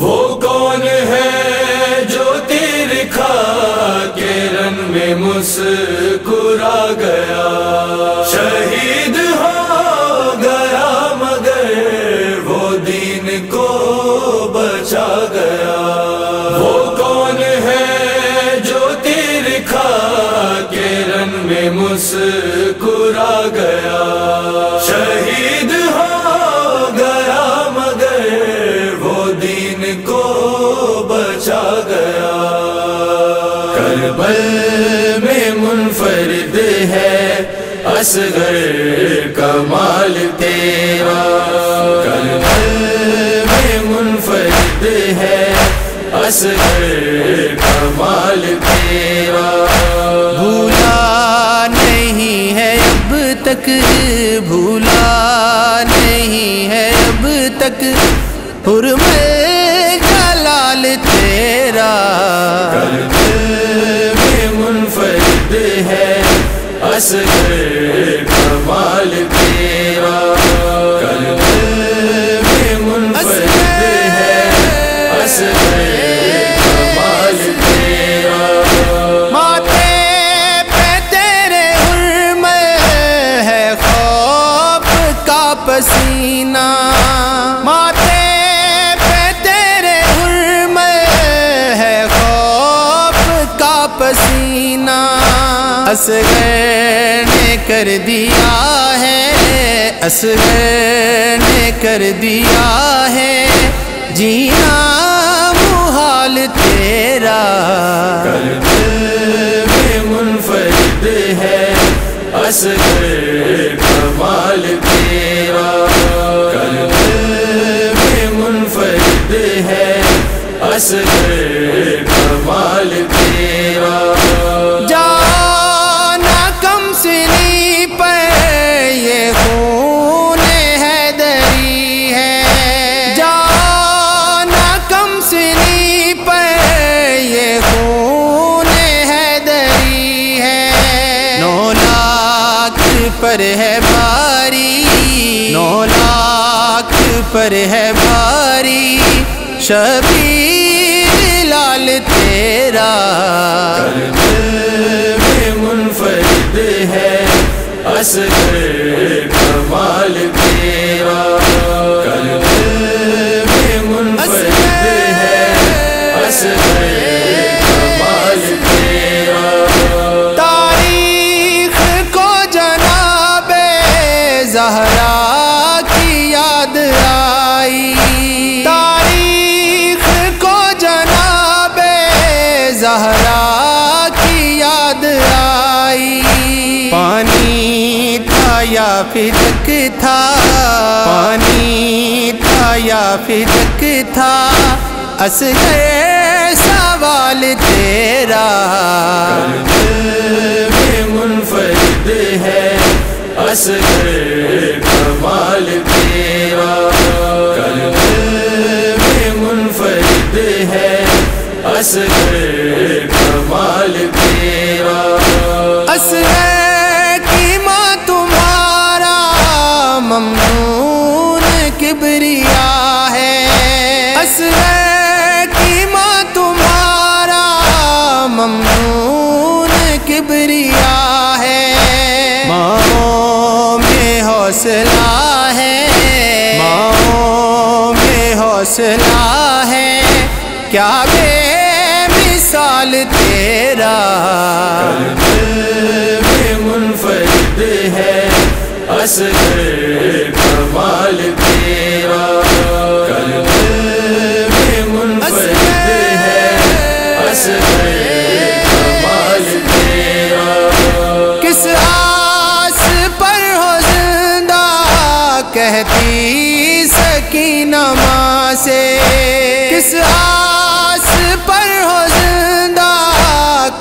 वो कौन है जो तीर खा के रन में मुस्कुरा गया, शहीद हो गया मगर वो दीन को बचा गया। वो कौन है जो तीर खा के रन में मुस्कुरा गया, शहीद करबल में मुनफरिद है असगर कमाल तेरा, करबल में मुनफरिद है असगर कमाल तेरा। भूला नहीं है अब तक, भूला नहीं है अब तक हुर्मे जलाल तेरा, असगर कमाल तेरा। कल्ब में मुनफरिद है असगर कमाल तेरा। माथे पे तेरे हुर्मे है खौफ का पसीना, माथे पे तेरे हुर्मे है खौफ का पसीना। असगर ने कर दिया है, असगर ने कर दिया है जीना मुहाल तेरा, कल्ब में मुनफरिद है असगर कमाल तेरा, कल्ब में मुनफरिद है असगर कमाल तेरा। पर है भारी 9 लाख पर है भारी शबीर लाल तेरा, कल्ब में मुनफरिद है असगर कमाल तेरा, कल्ब में मुनफरिद है असगर कमाल तेरा। ज़हरा की याद आई, तारीख को जनाबे ज़हरा की याद आई। पानी था या फिदक था, पानी था या फिदक था असगर सवाल तेरा, कल्ब में मुनफरिद है असगर कमाल तेरा, कल्ब में मुनफरिद है असगर कमाल तेरा। असगर की माँ तुम्हारा ममनून किबरिया है, असगर की माँ तुम्हारा ममनून किबरिया है। हौसला है माओ में हौसला है क्या बेमिसाल तेरा, कल्ब में मुनफरिद है असगर कमाल तेरा, कल्ब में मुनफरिद है असगर कमाल तेरा। किस कहती सकीना माँ से, किस आस पर हो जिंदा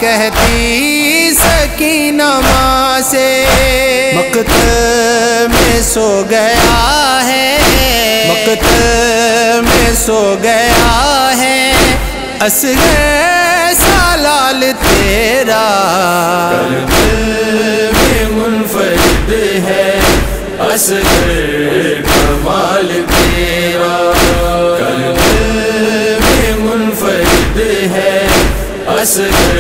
कहती सकीना माँ से। मक़तल में सो गया है, मक़तल में सो गया है असगर सलाल तेरा, कल्ब में मुनफरिद है असगर कमाल तेरा, कल्ब असग़र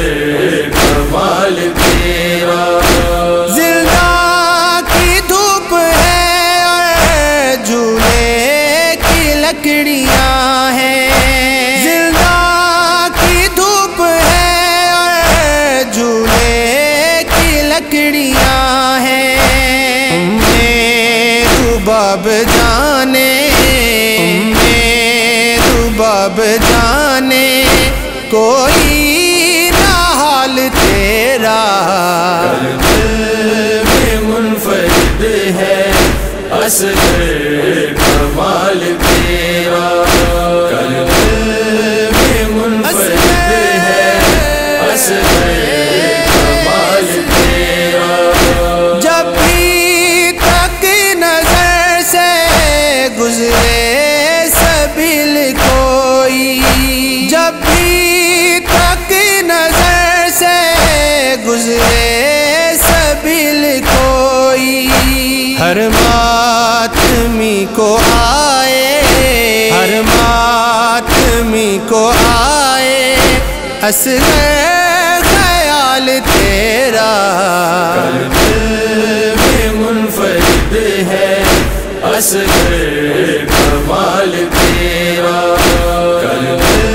कमाल तेरा। जिंदा की धूप है और झूले की लकड़ियाँ हैं। जिंदा की धूप है और झूले की लकड़ियाँ हैं। उम्मे रुबाब जाने, उम्मे रुबाब जाने कोई ना हाल तेरा। दिल में मुनफरिद है असग़र कमाल तेरा। दिल में मुनफरिद है असग़र कमाल तेरा। जब भी तक नजर से गुजरे सबिल कोई, जब भी नजर से गुजरे सबिल कोई, हर मातमी को आए, हर मातमी को आए असग़र ख्याल तेरा। दिल में मुनफरिद है असग़र कमाल तेरा। दिल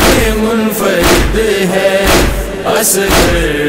में मुनफरिद है असग़र